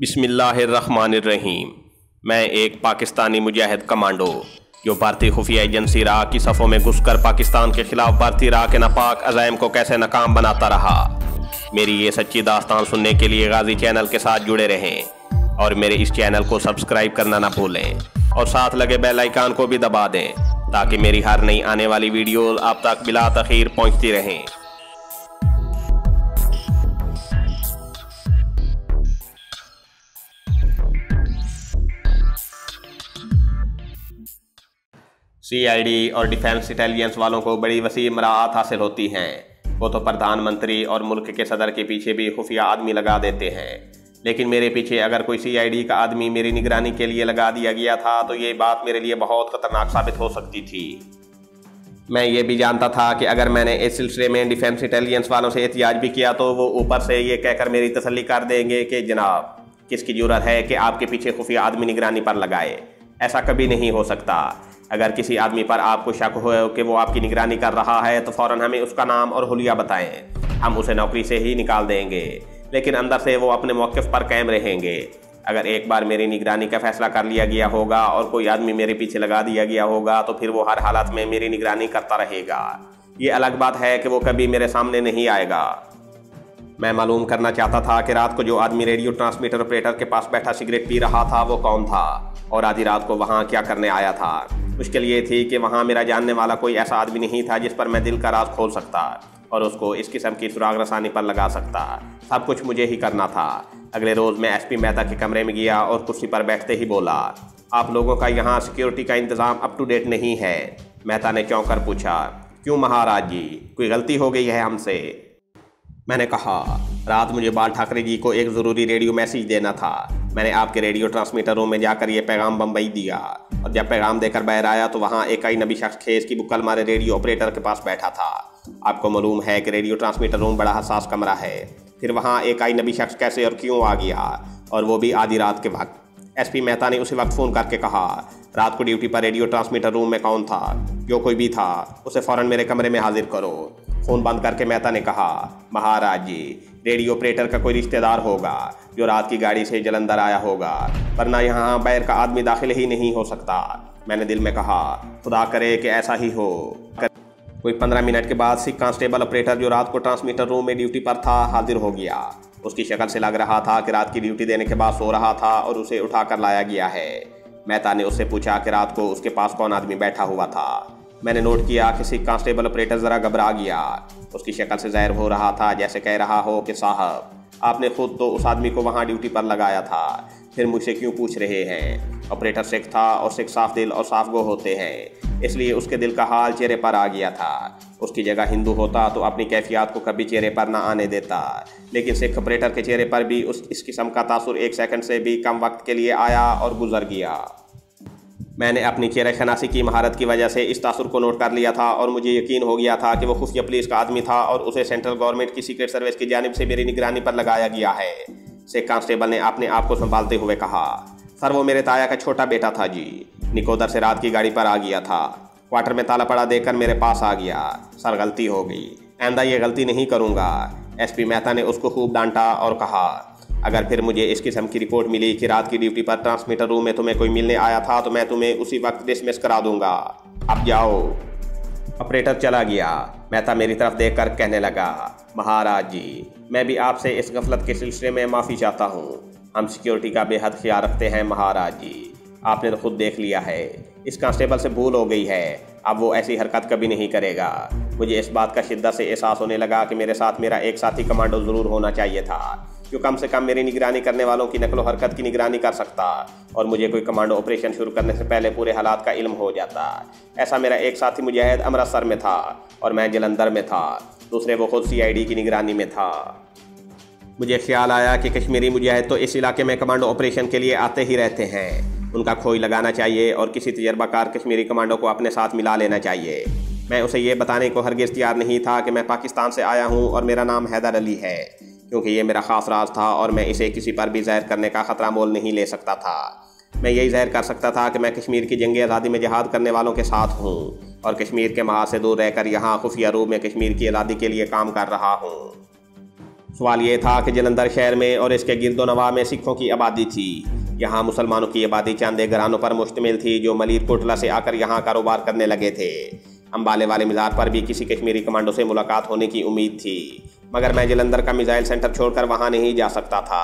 बिस्मिल्लाहिर्रहमानिर्रहीम। मैं एक पाकिस्तानी मुजाहिद कमांडो जो भारतीय खुफिया एजेंसी रा की सफ़ों में घुसकर पाकिस्तान के खिलाफ भारतीय रा के नापाक अज़ाइम को कैसे नाकाम बनाता रहा। मेरी ये सच्ची दास्तान सुनने के लिए गाजी चैनल के साथ जुड़े रहें और मेरे इस चैनल को सब्सक्राइब करना ना भूलें और साथ लगे बेल आइकन को भी दबा दें ताकि मेरी हर नई आने वाली वीडियोज़ आप तक बिला तखीर पहुँचती रहें। CID और डिफेंस इंटेलिजेंस वालों को बड़ी वसी मराहत हासिल होती हैं। वो तो प्रधानमंत्री और मुल्क के सदर के पीछे भी खुफिया आदमी लगा देते हैं, लेकिन मेरे पीछे अगर कोई CID का आदमी मेरी निगरानी के लिए लगा दिया गया था तो ये बात मेरे लिए बहुत ख़तरनाक साबित हो सकती थी। मैं ये भी जानता था कि अगर मैंने इस सिलसिले में डिफेंस इंटेलिजेंस वालों से एहतियाज भी किया तो वो ऊपर से ये कहकर मेरी तसल्ली कर देंगे कि जनाब किसकी जरूरत है कि आपके पीछे खुफिया आदमी निगरानी पर लगाए। ऐसा कभी नहीं हो सकता। अगर किसी आदमी पर आपको शक हो कि वो आपकी निगरानी कर रहा है तो फ़ौरन हमें उसका नाम और हुलिया बताएं, हम उसे नौकरी से ही निकाल देंगे, लेकिन अंदर से वो अपने मौक़िफ़ पर कायम रहेंगे। अगर एक बार मेरी निगरानी का फैसला कर लिया गया होगा और कोई आदमी मेरे पीछे लगा दिया गया होगा तो फिर वो हर हालत में मेरी निगरानी करता रहेगा। ये अलग बात है कि वो कभी मेरे सामने नहीं आएगा। मैं मालूम करना चाहता था कि रात को जो आदमी रेडियो ट्रांसमीटर ऑपरेटर के पास बैठा सिगरेट पी रहा था वो कौन था और आधी रात को वहाँ क्या करने आया था। मुश्किल ये थी कि वहाँ मेरा जानने वाला कोई ऐसा आदमी नहीं था जिस पर मैं दिल का राज खोल सकता और उसको इस किस्म की सुराग रसानी पर लगा सकता। सब कुछ मुझे ही करना था। अगले रोज़ मैं SP मेहता के कमरे में गया और कुर्सी पर बैठते ही बोला, आप लोगों का यहाँ सिक्योरिटी का इंतज़ाम अप टू डेट नहीं है। मेहता ने चौंक कर पूछा, क्यों महाराज जी, कोई गलती हो गई है हमसे? मैंने कहा, रात मुझे बाल ठाकरे जी को एक ज़रूरी रेडियो मैसेज देना था। मैंने आपके रेडियो ट्रांसमीटर रूम में जाकर यह पैगाम बम्बई दिया और जब पैगाम देकर बाहर आया तो वहाँ एक अजनबी शख्स खेस की बुक्कल मारे रेडियो ऑपरेटर के पास बैठा था। आपको मालूम है कि रेडियो ट्रांसमीटर रूम बड़ा हसास कमरा है। फिर वहाँ एक अजनबी शख्स कैसे और क्यों आ गया, और वो भी आधी रात के वक्त? SP मेहता ने उसी वक्त फ़ोन करके कहा, रात को ड्यूटी पर रेडियो ट्रांसमीटर रूम में कौन था? जो कोई भी था उसे फ़ौरन मेरे कमरे में हाजिर करो। फ़ोन बंद करके मेहता ने कहा, महाराज जी, रेडियो ऑपरेटर का कोई रिश्तेदार होगा जो रात की गाड़ी से जलंधर आया होगा, वरना यहाँ बैर का आदमी दाखिल ही नहीं हो सकता। मैंने दिल में कहा, खुदा करे कि ऐसा ही हो। कोई 15 मिनट के बाद सिख कांस्टेबल ऑपरेटर जो रात को ट्रांसमीटर रूम में ड्यूटी पर था हाजिर हो गया। उसकी शक्ल से लग रहा था कि रात की ड्यूटी देने के बाद सो रहा था और उसे उठा कर लाया गया है। मेहता ने उससे पूछा कि रात को उसके पास कौन आदमी बैठा हुआ था। मैंने नोट किया कि सिख कांस्टेबल ऑपरेटर ज़रा घबरा गया। उसकी शक्ल से ज़ाहिर हो रहा था जैसे कह रहा हो कि साहब, आपने खुद तो उस आदमी को वहाँ ड्यूटी पर लगाया था, फिर मुझसे क्यों पूछ रहे हैं? ऑपरेटर सिख था और सिख साफ दिल और साफ गो होते हैं, इसलिए उसके दिल का हाल चेहरे पर आ गया था। उसकी जगह हिंदू होता तो अपनी कैफियत को कभी चेहरे पर ना आने देता, लेकिन सिख ऑपरेटर के चेहरे पर भी इस किस्म का तासुर 1 सेकंड से भी कम वक्त के लिए आया और गुजर गया। मैंने अपनी चेहरे खनासी की महारत की वजह से इस तासुर को नोट कर लिया था और मुझे यकीन हो गया था कि वो खुफिया पुलिस का आदमी था और उसे सेंट्रल गवर्नमेंट की सीक्रेट सर्विस की जानिब से मेरी निगरानी पर लगाया गया है। सिख कांस्टेबल ने अपने आप को संभालते हुए कहा, सर वो मेरे ताया का छोटा बेटा था जी, निकोदर से रात की गाड़ी पर आ गया था, क्वार्टर में ताला पड़ा देकर मेरे पास आ गया। सर गलती हो गई, आइंदा ये गलती नहीं करूँगा। SP मेहता ने उसको खूब डांटा और कहा, अगर फिर मुझे इस किस्म की रिपोर्ट मिली कि रात की ड्यूटी पर ट्रांसमीटर रूम में तुम्हें कोई मिलने आया था तो मैं तुम्हें उसी वक्त डिसमिस करा दूंगा, अब जाओ। ऑपरेटर चला गया। मेहता मेरी तरफ देखकर कहने लगा, महाराज जी, मैं भी आपसे इस गफलत के सिलसिले में माफ़ी चाहता हूँ। हम सिक्योरिटी का बेहद ख्याल रखते हैं महाराज जी, आपने तो खुद देख लिया है। इस कांस्टेबल से भूल हो गई है, अब वो ऐसी हरकत कभी नहीं करेगा। मुझे इस बात का शिद्दत से एहसास होने लगा कि मेरे साथ मेरा एक साथी कमांडो ज़रूर होना चाहिए था जो कम से कम मेरी निगरानी करने वालों की नकलो हरकत की निगरानी कर सकता और मुझे कोई कमांडो ऑपरेशन शुरू करने से पहले पूरे हालात का इल्म हो जाता। ऐसा मेरा एक साथी मुजाहिद अमृतसर में था और मैं जलंधर में था, दूसरे वो खुद CID की निगरानी में था। मुझे ख्याल आया कि कश्मीरी मुजाहिद तो इस इलाके में कमांडो ऑपरेशन के लिए आते ही रहते हैं, उनका खोई लगाना चाहिए और किसी तजर्बाकार कश्मीरी कमांडो को अपने साथ मिला लेना चाहिए। मैं उसे ये बताने को हरगिज़ तैयार नहीं था कि मैं पाकिस्तान से आया हूँ और मेरा नाम हैदर अली है, क्योंकि ये मेरा ख़ास राज था और मैं इसे किसी पर भी ज़ाहिर करने का ख़तरा मोल नहीं ले सकता था। मैं यही ज़ाहिर कर सकता था कि मैं कश्मीर की जंग आज़ादी में जहाद करने वालों के साथ हूँ और कश्मीर के महाज से दूर रहकर यहाँ खुफिया रूप में कश्मीर की आज़ादी के लिए काम कर रहा हूँ। सवाल यह था कि जलंधर शहर में और इसके गिरदोनवा में सिखों की आबादी थी। यहाँ मुसलमानों की आबादी चंदे घरानों पर मुश्तमिल थी जो मलीरकोटला से आकर यहाँ कारोबार करने लगे थे। अम्बाले वाले मिज़ार पर भी किसी कश्मीरी कमांडो से मुलाकात होने की उम्मीद थी, मगर मैं जलंधर का मिज़ाइल सेंटर छोड़कर वहाँ नहीं जा सकता था।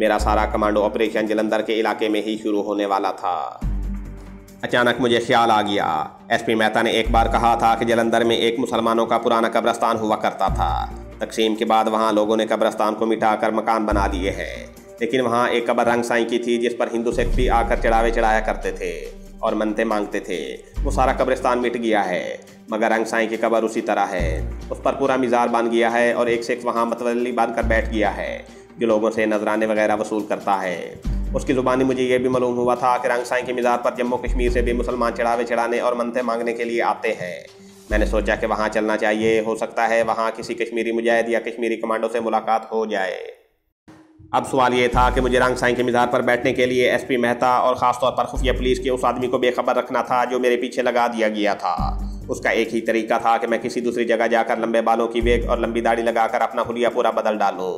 मेरा सारा कमांडो ऑपरेशन जलंधर के इलाके में ही शुरू होने वाला था। अचानक मुझे ख्याल आ गया। एसपी मेहता ने एक बार कहा था कि जलंधर में एक मुसलमानों का पुराना कब्रिस्तान हुआ करता था। तकसीम के बाद वहाँ लोगों ने कब्रिस्तान को मिटाकर मकान बना दिए हैं, लेकिन वहाँ एक कब्र रंगसाई की थी जिस पर हिंदू सिख भी आकर चढ़ावे चढ़ाया करते थे और मनते मांगते थे। वो सारा कब्रिस्तान मिट गया है, मगर रंगसाई की कब्र उसी तरह है। उस पर पूरा मज़ार बन गया है और एक सिख वहाँ मतवली बनकर बैठ गया है जो लोगों से नजराने वगैरह वसूल करता है। उसकी ज़ुबानी मुझे यह भी मालूम हुआ था कि रंगसाई के मज़ार पर जम्मू कश्मीर से भी मुसलमान चढ़ावे चढ़ाने और मनते मांगने के लिए आते हैं। मैंने सोचा कि वहाँ चलना चाहिए, हो सकता है वहाँ किसी कश्मीरी मुजाहिद या कश्मीरी कमांडो से मुलाकात हो जाए। अब सवाल यह था कि मुझे रंगसाई के मज़ार पर बैठने के लिए एसपी मेहता और ख़ासतौर पर खुफिया पुलिस के उस आदमी को बेखबर रखना था जो मेरे पीछे लगा दिया गया था। उसका एक ही तरीका था कि मैं किसी दूसरी जगह जाकर लंबे बालों की वेग और लंबी दाढ़ी लगाकर अपना हुलिया पूरा बदल डालूँ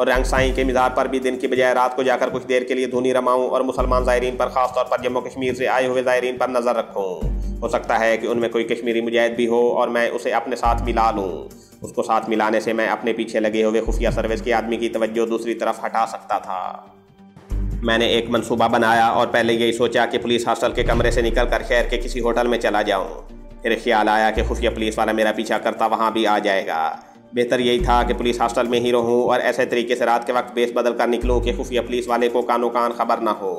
और रंगसाई के मज़ार पर भी दिन की बजाय रात को जाकर कुछ देर के लिए धुनी रमाऊँ और मुसलमान ज़ायरीन पर ख़ासतौर पर जम्मू कश्मीर से आए हुए ज़ायरीन पर नज़र रखूँ। हो सकता है कि उनमें कोई कश्मीरी मुजाहिद भी हो और मैं उसे अपने साथ मिला लूँ। उसको साथ मिलाने से मैं अपने पीछे लगे हुए खुफिया सर्विस के आदमी की तवज्जो दूसरी तरफ हटा सकता था। मैंने एक मनसूबा बनाया और पहले यही सोचा कि पुलिस हॉस्टल के कमरे से निकलकर शहर के किसी होटल में चला जाऊँ। फिर ख्याल आया कि खुफिया पुलिस वाला मेरा पीछा करता वहाँ भी आ जाएगा। बेहतर यही था कि पुलिस हॉस्टल में ही रहूँ और ऐसे तरीके से रात के वक्त बेस बदल कर निकलूँ कि खुफिया पुलिस वाले को कानो कान खबर ना हो।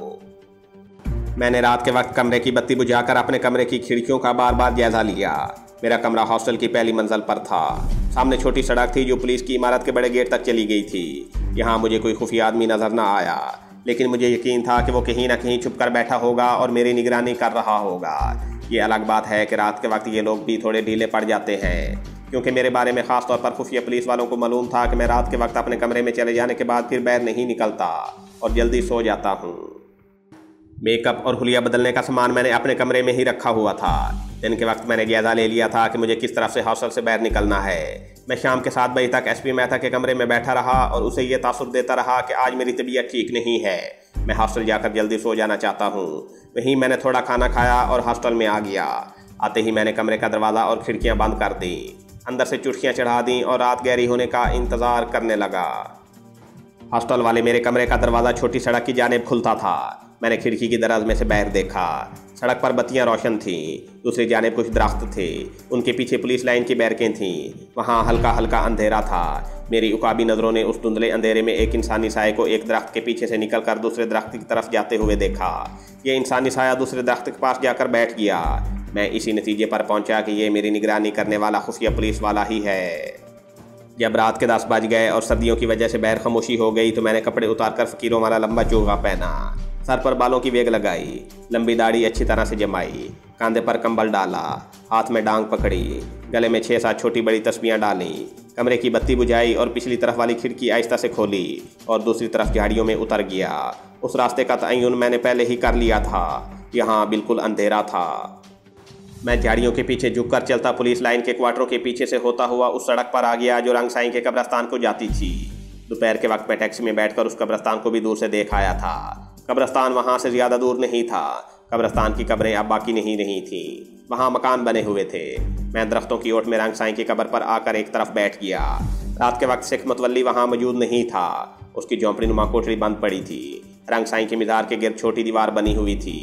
मैंने रात के वक्त कमरे की बत्ती बुझाकर अपने कमरे की खिड़कियों का बार बार जायजा लिया। मेरा कमरा हॉस्टल की पहली मंजिल पर था। सामने छोटी सड़क थी जो पुलिस की इमारत के बड़े गेट तक चली गई थी। यहाँ मुझे कोई खुफिया आदमी नजर ना आया, लेकिन मुझे यकीन था कि वो कहीं ना कहीं छुप कर बैठा होगा और मेरी निगरानी कर रहा होगा। ये अलग बात है कि रात के वक्त ये लोग भी थोड़े ढीले पड़ जाते हैं, क्योंकि मेरे बारे में ख़ास तौर पर खुफिया पुलिस वालों को मालूम था कि मैं रात के वक्त अपने कमरे में चले जाने के बाद फिर बाहर नहीं निकलता और जल्दी सो जाता हूँ। मेकअप और हुलिया बदलने का सामान मैंने अपने कमरे में ही रखा हुआ था। दिन के वक्त मैंने जायजा ले लिया था कि मुझे किस तरफ से हॉस्टल से बाहर निकलना है। मैं शाम के 7 बजे तक एसपी मेहता के कमरे में बैठा रहा और उसे यह तासुब देता रहा कि आज मेरी तबीयत ठीक नहीं है। मैं हॉस्टल जाकर जल्दी सो जाना चाहता हूँ। वहीं मैंने थोड़ा खाना खाया और हॉस्टल में आ गया। आते ही मैंने कमरे का दरवाज़ा और खिड़कियाँ बंद कर दी, अंदर से चुटकियाँ चढ़ा दी और रात गहरी होने का इंतज़ार करने लगा। हॉस्टल वाले मेरे कमरे का दरवाज़ा छोटी सड़क की जानिब खुलता था। मैंने खिड़की की दराज में से बाहर देखा। सड़क पर बत्तियाँ रोशन थीं, दूसरी जानिब कुछ दरख्त थे, उनके पीछे पुलिस लाइन की बैरकें थीं। वहाँ हल्का हल्का अंधेरा था। मेरी उकाबी नज़रों ने उस धुंधले अंधेरे में एक इंसानी साये को एक दरख्त के पीछे से निकलकर दूसरे दरख्त की तरफ जाते हुए देखा। यह इंसानी साया दूसरे दरख्त के पास जाकर बैठ गया। मैं इसी नतीजे पर पहुंचा कि ये मेरी निगरानी करने वाला खुफिया पुलिस वाला ही है। जब रात के 10 बज गए और सर्दियों की वजह से बाहर खामोशी हो गई तो मैंने कपड़े उतारकर फकीरों वाला लंबा चोगा पहना, सर पर बालों की वेग लगाई, लंबी दाढ़ी अच्छी तरह से जमाई, कांधे पर कंबल डाला, हाथ में डांग पकड़ी, गले में 6-7 छोटी बड़ी तस्बीहां डाली, कमरे की बत्ती बुझाई और पिछली तरफ वाली खिड़की आहिस्ता से खोली और दूसरी तरफ झाड़ियों में उतर गया। उस रास्ते का तयन मैंने पहले ही कर लिया था। यहाँ बिल्कुल अंधेरा था। मैं झाड़ियों के पीछे झुककर चलता पुलिस लाइन के क्वार्टरों के पीछे से होता हुआ उस सड़क पर आ गया जो रंगसाई के कब्रिस्तान को जाती थी। दोपहर के वक्त मैं टैक्सी में बैठकर उस कब्रिस्तान को भी दूर से देख आया था। कब्रिस्तान वहाँ से ज़्यादा दूर नहीं था। कब्रिस्तान की कब्रें अब बाकी नहीं रही थीं, वहाँ मकान बने हुए थे। मैं दरख्तों की ओट में रंगसाई की कब्र पर आकर एक तरफ बैठ गया। रात के वक्त सिख मतवली वहाँ मौजूद नहीं था। उसकी झोंपड़ी नुमा कोठरी बंद पड़ी थी। रंगसाई के मज़ार के गिर्द छोटी दीवार बनी हुई थी।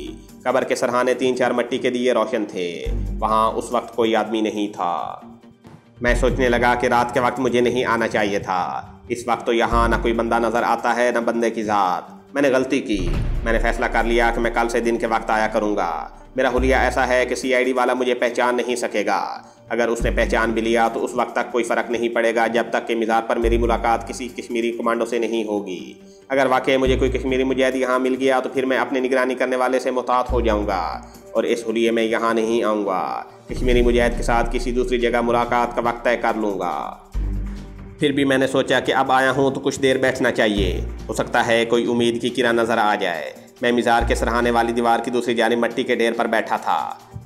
कब्र के सरहाने 3-4 मिट्टी के दिए रोशन थे। वहाँ उस वक्त कोई आदमी नहीं था। मैं सोचने लगा कि रात के वक्त मुझे नहीं आना चाहिए था। इस वक्त तो यहाँ ना कोई बंदा नज़र आता है ना बंदे की ज़ात। मैंने गलती की। मैंने फैसला कर लिया कि मैं कल से दिन के वक्त आया करूँगा। मेरा हुलिया ऐसा है कि CID वाला मुझे पहचान नहीं सकेगा। अगर उसने पहचान भी लिया तो उस वक्त तक कोई फ़र्क नहीं पड़ेगा जब तक कि मज़ार पर मेरी मुलाकात किसी कश्मीरी कमांडो से नहीं होगी। अगर वाकई मुझे कोई कश्मीरी मुजाहिद यहाँ मिल गया तो फिर मैं अपने निगरानी करने वाले से मुहतात हो जाऊँगा और इस हुलिये में यहाँ नहीं आऊँगा। कश्मीरी मुजाहिद के साथ किसी दूसरी जगह मुलाकात का वक्त तय कर लूँगा। फिर भी मैंने सोचा कि अब आया हूँ तो कुछ देर बैठना चाहिए, हो सकता है कोई उम्मीद की किरण नज़र आ जाए। मैं मज़ार के सरहाने वाली दीवार की दूसरी जानिब मट्टी के ढेर पर बैठा था।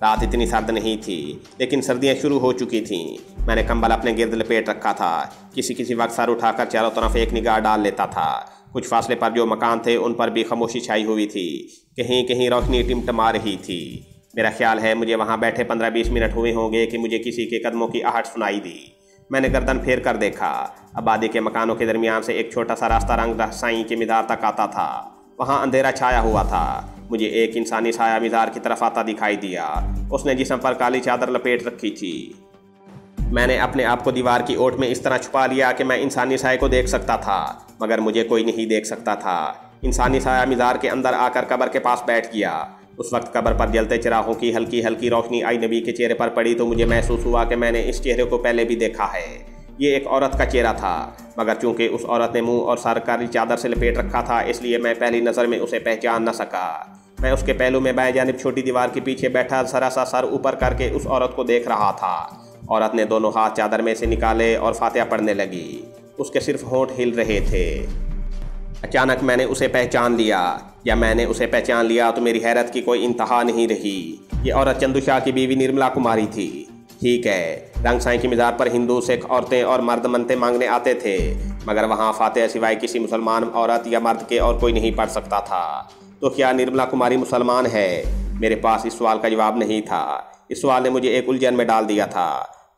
रात इतनी सर्द नहीं थी, लेकिन सर्दियां शुरू हो चुकी थीं। मैंने कंबल अपने गिर्द लपेट रखा था। किसी किसी वक्त सर उठाकर चारों तरफ एक निगाह डाल लेता था। कुछ फासले पर जो मकान थे उन पर भी खामोशी छाई हुई थी। कहीं कहीं रोशनी टिमटमा रही थी। मेरा ख्याल है मुझे वहाँ बैठे 15-20 मिनट हुए होंगे कि मुझे किसी के कदमों की आहट सुनाई दी। मैंने गर्दन फेर कर देखा। आबादी के मकानों के दरमियान से एक छोटा सा रास्ता रंगसाई के मज़ार तक आता था। वहाँ अंधेरा छाया हुआ था। मुझे एक इंसानी साया मज़ार की तरफ आता दिखाई दिया। उसने जिस्म पर काली चादर लपेट रखी थी। मैंने अपने आप को दीवार की ओट में इस तरह छुपा लिया कि मैं इंसानी साये को देख सकता था, मगर मुझे कोई नहीं देख सकता था। इंसानी साया मज़ार के अंदर आकर कब्र के पास बैठ गया। उस वक्त कब्र पर जलते चिरागों की हल्की हल्की रोशनी आई नबी के चेहरे पर पड़ी तो मुझे महसूस हुआ कि मैंने इस चेहरे को पहले भी देखा है। ये एक औरत का चेहरा था, मगर चूंकि उस औरत ने मुंह और सर काली चादर से लपेट रखा था, इसलिए मैं पहली नज़र में उसे पहचान न सका। मैं उसके पहलू में बाएं जानिब छोटी दीवार के पीछे बैठा जरा सा सर ऊपर करके उस औरत को देख रहा था। औरत ने दोनों हाथ चादर में से निकाले और फातिहा पढ़ने लगी। उसके सिर्फ होंठ हिल रहे थे। अचानक मैंने उसे पहचान लिया, या मैंने उसे पहचान लिया तो मेरी हैरत की कोई इंतहा नहीं रही। ये औरत चंदूशाह की बीवी निर्मला कुमारी थी। ठीक है, रंगसाई की मज़ार पर हिंदू, सिख औरतें और मर्द मन्नतें मांगने आते थे, मगर वहाँ फातिहा सिवाय किसी मुसलमान औरत या मर्द के और कोई नहीं पढ़ सकता था। तो क्या निर्मला कुमारी मुसलमान है? मेरे पास इस सवाल का जवाब नहीं था। इस सवाल ने मुझे एक उलझन में डाल दिया था।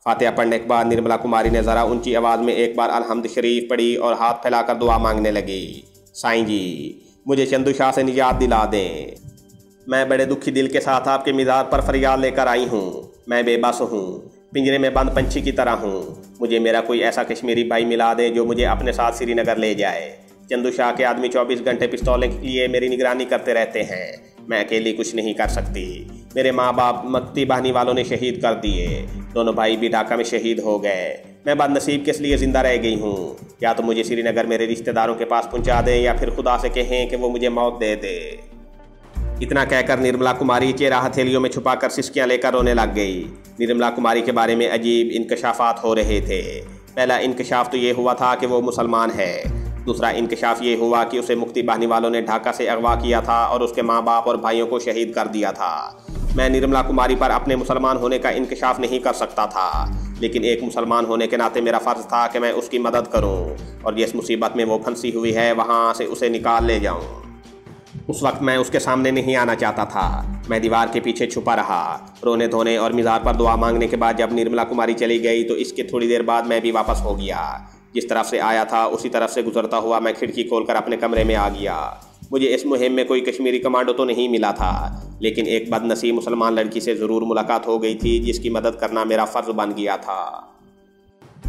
फातिहा पढ़ने के बाद निर्मला कुमारी ने ज़रा ऊँची आवाज़ में एक बार अलहम्द शरीफ पढ़ी और हाथ फैलाकर दुआ मांगने लगी। साईं जी, मुझे चंदूशाह से निजात दिला दें। मैं बड़े दुखी दिल के साथ आपके मज़ार पर फरियाद लेकर आई हूँ। मैं बेबस हूँ, पिंजरे में बंद पंछी की तरह हूँ। मुझे मेरा कोई ऐसा कश्मीरी भाई मिला दे जो मुझे अपने साथ श्रीनगर ले जाए। चंदूशाह के आदमी 24 घंटे पिस्तौलें के लिए मेरी निगरानी करते रहते हैं। मैं अकेली कुछ नहीं कर सकती। मेरे माँ बाप मुक्ति बाहिनी वालों ने शहीद कर दिए। दोनों भाई भी ढाका में शहीद हो गए। मैं बदनसीब किस लिए ज़िंदा रह गई हूँ। या तो मुझे श्रीनगर मेरे रिश्तेदारों के पास पहुँचा दें, या फिर खुदा से कहें कि वो मुझे मौत दे दे। इतना कहकर निर्मला कुमारी चेहरा हथेलियों में छुपाकर सिसकियाँ लेकर रोने लग गई। निर्मला कुमारी के बारे में अजीब इंकशाफात हो रहे थे। पहला इंकशाफ तो ये हुआ था कि वो मुसलमान है। दूसरा इंकशाफ ये हुआ कि उसे मुक्ति बाहिनी वालों ने ढाका से अगवा किया था और उसके माँ बाप और भाइयों को शहीद कर दिया था। मैं निर्मला कुमारी पर अपने मुसलमान होने का इंकशाफ नहीं कर सकता था, लेकिन एक मुसलमान होने के नाते मेरा फ़र्ज़ था कि मैं उसकी मदद करूं और जिस मुसीबत में वो फंसी हुई है वहां से उसे निकाल ले जाऊं। उस वक्त मैं उसके सामने नहीं आना चाहता था। मैं दीवार के पीछे छुपा रहा। रोने धोने और मज़ार पर दुआ मांगने के बाद जब निर्मला कुमारी चली गई तो इसके थोड़ी देर बाद मैं भी वापस हो गया। जिस तरफ से आया था उसी तरफ से गुजरता हुआ मैं खिड़की खोलकर अपने कमरे में आ गया। मुझे इस मुहिम में कोई कश्मीरी कमांडो तो नहीं मिला था, लेकिन एक बदनसीब मुसलमान लड़की से ज़रूर मुलाकात हो गई थी, जिसकी मदद करना मेरा फ़र्ज़ बन गया था।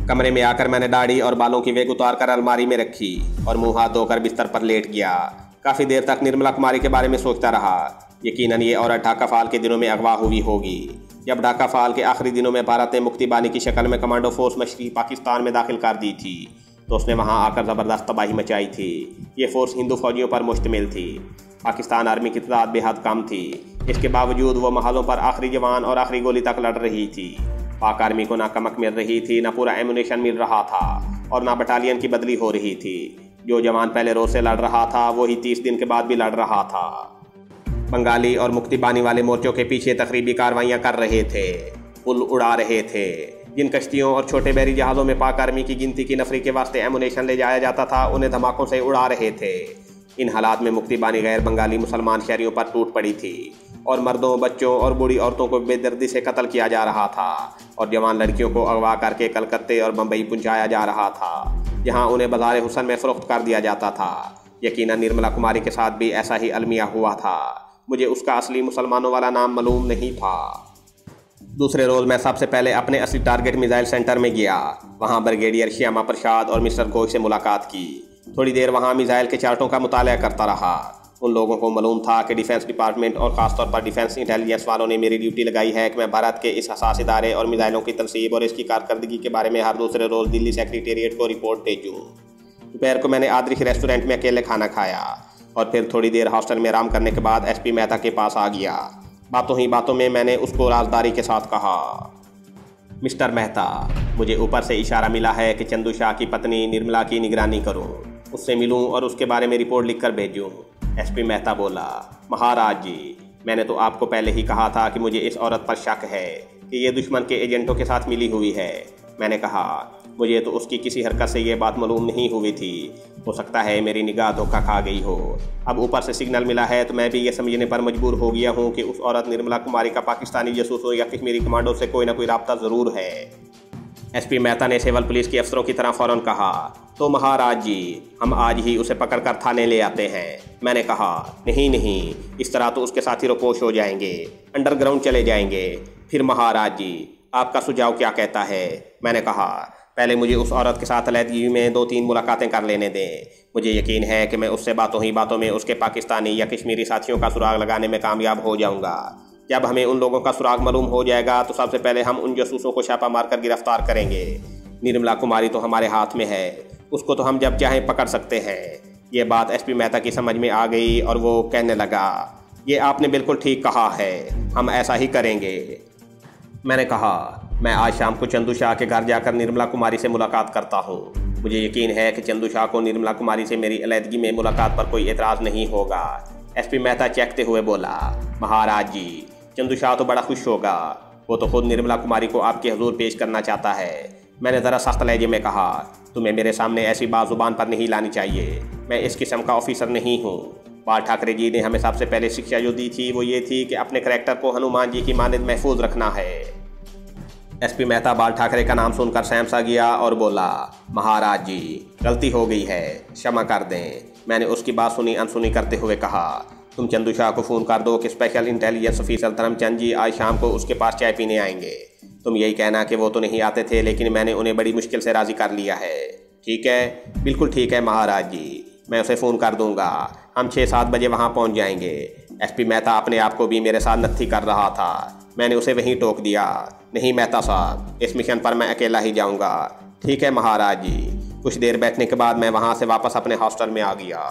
कमरे में आकर मैंने दाढ़ी और बालों की वेग उतार कर अलमारी में रखी और मुँह हाथ धोकर बिस्तर पर लेट गया। काफ़ी देर तक निर्मला कुमारी के बारे में सोचता रहा। यकीनन ये औरत ढाका फाल के दिनों में अगवा हुई होगी। जब ढाका फाल के आखिरी दिनों में भारत ने मुक्ति बाहिनी की शक्ल में कमांडो फोर्स मशरक़ी पाकिस्तान में दाखिल कर दी थी तो उसने वहां आकर ज़बरदस्त तबाही मचाई थी। ये फ़ोर्स हिंदू फौजियों पर मुश्तमिल थी। पाकिस्तान आर्मी की तादाद बेहद कम थी। इसके बावजूद वो महलों पर आखिरी जवान और आखिरी गोली तक लड़ रही थी। पाक आर्मी को ना कमक मिल रही थी, ना पूरा एमुनेशन मिल रहा था और ना बटालियन की बदली हो रही थी। जो जवान पहले रोज़ से लड़ रहा था वही 30 दिन के बाद भी लड़ रहा था। बंगाली और मुक्ति बाहिनी वाले मोर्चों के पीछे तकरीबी कार्रवाइयाँ कर रहे थे, पुल उड़ा रहे थे। जिन कश्तियों और छोटे बहरी जहाज़ों में पाक आर्मी की गिनती की नफरी के वास्ते एमुनेशन ले जाया जाता था उन्हें धमाकों से उड़ा रहे थे। इन हालात में मुक्ति बाहिनी गैर बंगाली मुसलमान शहरियों पर टूट पड़ी थी और मर्दों, बच्चों और बूढ़ी औरतों को बेदर्दी से कत्ल किया जा रहा था और जवान लड़कियों को अगवा करके कलकत्ते और बम्बई पहुँचाया जा रहा था, जहाँ उन्हें बाजार हुसन में फ़रोख्त कर दिया जाता था। यकीनन निर्मला कुमारी के साथ भी ऐसा ही अलमिया हुआ था। मुझे उसका असली मुसलमानों वाला नाम मालूम नहीं था। दूसरे रोज़ मैं सबसे पहले अपने असली टारगेट मिसाइल सेंटर में गया। वहाँ ब्रिगेडियर श्यामा प्रसाद और मिस्टर घोष से मुलाकात की। थोड़ी देर वहाँ मिसाइल के चार्टों का मुताला करता रहा। उन लोगों को मालूम था कि डिफेंस डिपार्टमेंट और ख़ासतौर पर डिफेंस इंटेलिजेंस वालों ने मेरी ड्यूटी लगाई है कि मैं भारत के इस हसास इदारे और मिसाइलों की तनसीब और इसकी कारकर्दगी के बारे में हर दूसरे रोज़ दिल्ली सेक्रेटेरिएट को रिपोर्ट भेजूँ। दोपहर को मैंने आदरिश रेस्टोरेंट में अकेले खाना खाया और फिर थोड़ी देर हॉस्टल में आराम करने के बाद एसपी मेहता के पास आ गया। बातों ही बातों में मैंने उसको राजदारी के साथ कहा, मिस्टर मेहता, मुझे ऊपर से इशारा मिला है कि चंदूशाह की पत्नी निर्मला की निगरानी करूं, उससे मिलूं और उसके बारे में रिपोर्ट लिखकर भेजूं। एसपी मेहता बोला, महाराज जी, मैंने तो आपको पहले ही कहा था कि मुझे इस औरत पर शक है कि ये दुश्मन के एजेंटों के साथ मिली हुई है। मैंने कहा मुझे तो उसकी किसी हरकत से ये बात मालूम नहीं हुई थी, हो सकता है मेरी निगाह धोखा खा गई हो। अब ऊपर से सिग्नल मिला है तो मैं भी ये समझने पर मजबूर हो गया हूँ कि उस औरत निर्मला कुमारी का पाकिस्तानी जासूसों या कश्मीरी कमांडो से कोई ना कोई राब्ता ज़रूर है। एसपी मेहता ने सिविल पुलिस के अफसरों की तरह फ़ौरन कहा, तो महाराज जी हम आज ही उसे पकड़कर थाने ले आते हैं। मैंने कहा नहीं, इस तरह तो उसके साथी रोपोश हो जाएंगे, अंडरग्राउंड चले जाएंगे। फिर महाराज जी आपका सुझाव क्या कहता है? मैंने कहा पहले मुझे उस औरत के साथ अलहदगी में 2-3 मुलाकातें कर लेने दें। मुझे यकीन है कि मैं उससे बातों में उसके पाकिस्तानी या कश्मीरी साथियों का सुराग लगाने में कामयाब हो जाऊंगा। जब हमें उन लोगों का सुराग मालूम हो जाएगा तो सबसे पहले हम उन जासूसों को छापा मारकर गिरफ्तार करेंगे। निर्मला कुमारी तो हमारे हाथ में है, उसको तो हम जब चाहें पकड़ सकते हैं। ये बात एसपी मेहता की समझ में आ गई और वो कहने लगा, ये आपने बिल्कुल ठीक कहा है, हम ऐसा ही करेंगे। मैंने कहा मैं आज शाम को चंदूशाह के घर जाकर निर्मला कुमारी से मुलाकात करता हूँ। मुझे यकीन है कि चंदूशाह को निर्मला कुमारी से मेरी अलहदगी में मुलाकात पर कोई एतराज़ नहीं होगा। एसपी मेहता चेकते हुए बोला, महाराज जी चंदूशाह तो बड़ा खुश होगा, वो तो खुद निर्मला कुमारी को आपके हजूर पेश करना चाहता है। मैंने ज़रा सख्त लहजे में कहा, तुम्हें मेरे सामने ऐसी बात ज़ुबान पर नहीं लानी चाहिए, मैं इस किस्म का ऑफिसर नहीं हूँ। बाल ठाकरे जी ने हमें सबसे पहले शिक्षा जो दी थी वो ये थी कि अपने करैक्टर को हनुमान जी की मानद महफूज रखना है। एसपी मेहता बाल ठाकरे का नाम सुनकर सहम सा गया और बोला, महाराज जी गलती हो गई है, क्षमा कर दें। मैंने उसकी बात सुनी अनसुनी करते हुए कहा, तुम चंदूशाह को फ़ोन कर दो कि special intelligence officer Dharamchand ji आज शाम को उसके पास चाय पीने आएंगे। तुम यही कहना कि वो तो नहीं आते थे लेकिन मैंने उन्हें बड़ी मुश्किल से राज़ी कर लिया है। ठीक है, बिल्कुल ठीक है महाराज जी, मैं उसे फ़ोन कर दूंगा, हम 6-7 बजे वहाँ पहुँच जाएंगे। एसपी मेहता अपने आप को भी मेरे साथ नत्थी कर रहा था, मैंने उसे वहीं टोक दिया, नहीं मेहता साहब इस मिशन पर मैं अकेला ही जाऊँगा। ठीक है महाराज जी। कुछ देर बैठने के बाद मैं वहाँ से वापस अपने हॉस्टल में आ गया।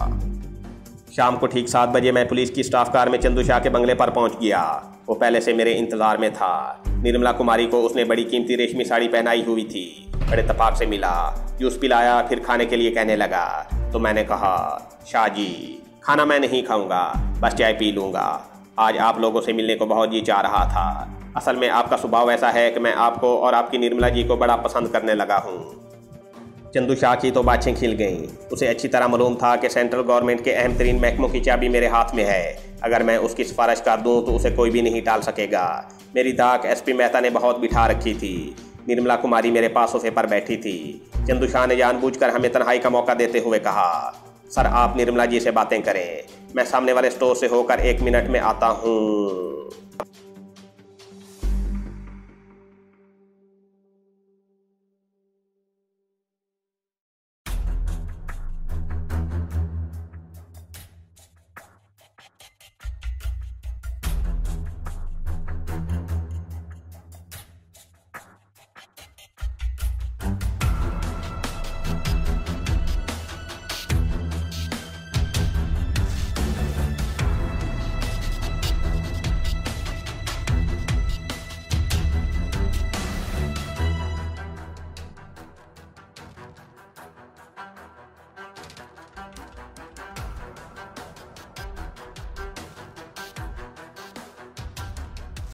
शाम को ठीक 7 बजे मैं पुलिस की स्टाफ कार में चंदूशाह के बंगले पर पहुँच गया। वो पहले से मेरे इंतज़ार में था। निर्मला कुमारी को उसने बड़ी कीमती रेशमी साड़ी पहनाई हुई थी। बड़े तफाक से मिला, जूस पिलाया, फिर खाने के लिए कहने लगा तो मैंने कहा, शाह जी खाना मैं नहीं खाऊंगा, बस चाय पी लूँगा। आज आप लोगों से मिलने को बहुत जी चाह रहा था। असल में आपका स्वभाव ऐसा है कि मैं आपको और आपकी निर्मला जी को बड़ा पसंद करने लगा हूँ। चंदूशाह की तो बाछें खिल गईं। उसे अच्छी तरह मालूम था कि सेंट्रल गवर्नमेंट के अहम तरीन महकमों की चाबी मेरे हाथ में है, अगर मैं उसकी सिफारिश कर दूँ तो उसे कोई भी नहीं टाल सकेगा। मेरी धाक एसपी मेहता ने बहुत बिठा रखी थी। निर्मला कुमारी मेरे पास सोफे पर बैठी थी। चंदूशाह ने जानबूझकर हमें तन्हाई का मौका देते हुए कहा, सर आप निर्मला जी से बातें करें, मैं सामने वाले स्टोर से होकर 1 मिनट में आता हूँ।